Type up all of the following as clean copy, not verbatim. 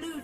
Blue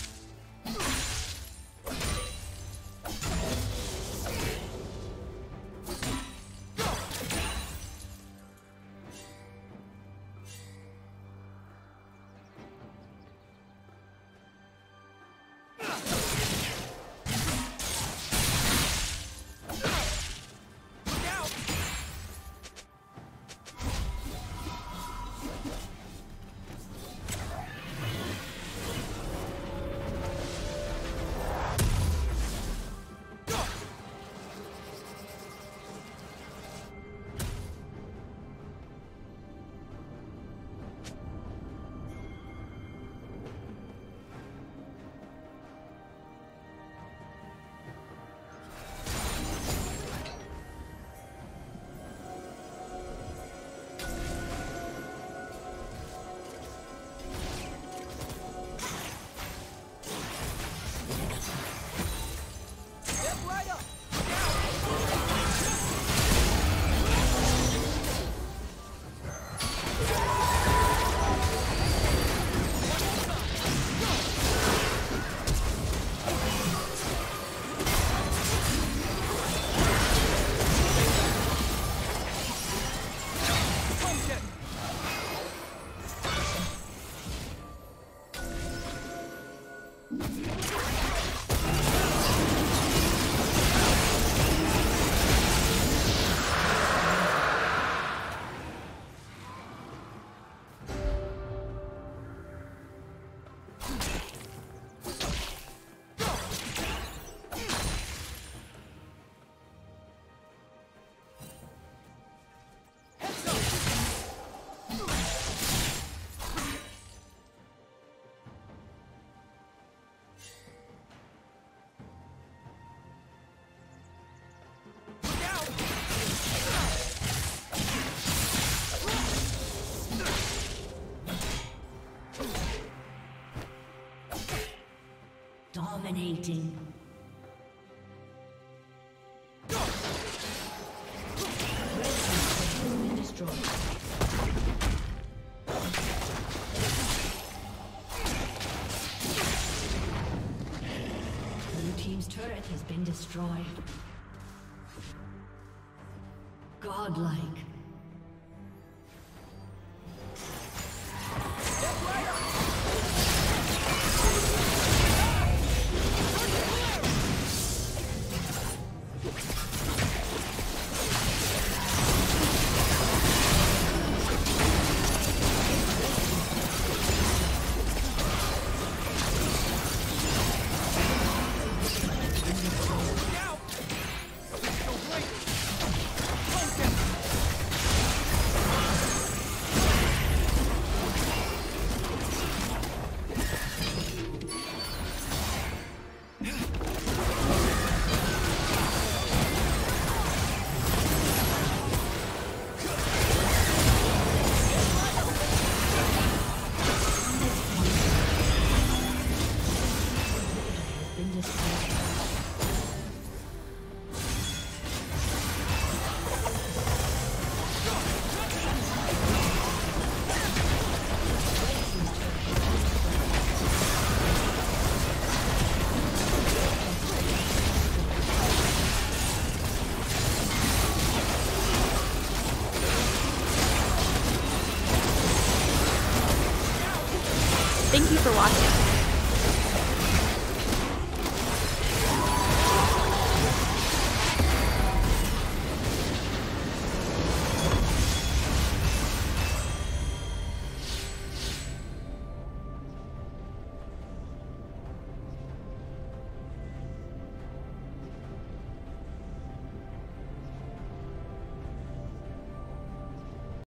Dominating. Go! Red has been destroyed. Blue team's turret has been destroyed. Godlike. Thank you for watching.